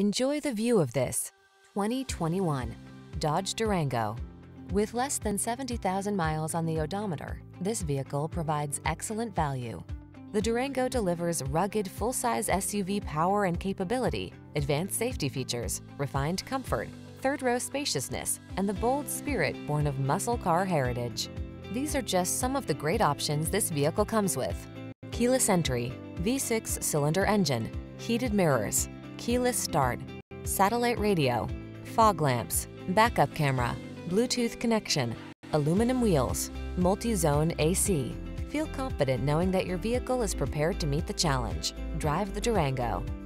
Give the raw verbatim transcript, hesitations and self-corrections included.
Enjoy the view of this twenty twenty-one Dodge Durango. With less than seventy thousand miles on the odometer, this vehicle provides excellent value. The Durango delivers rugged full-size S U V power and capability, advanced safety features, refined comfort, third-row spaciousness, and the bold spirit born of muscle car heritage. These are just some of the great options this vehicle comes with: keyless entry, V six cylinder engine, heated mirrors, keyless start, satellite radio, fog lamps, backup camera, Bluetooth connection, aluminum wheels, multi-zone A C. Feel confident knowing that your vehicle is prepared to meet the challenge. Drive the Durango.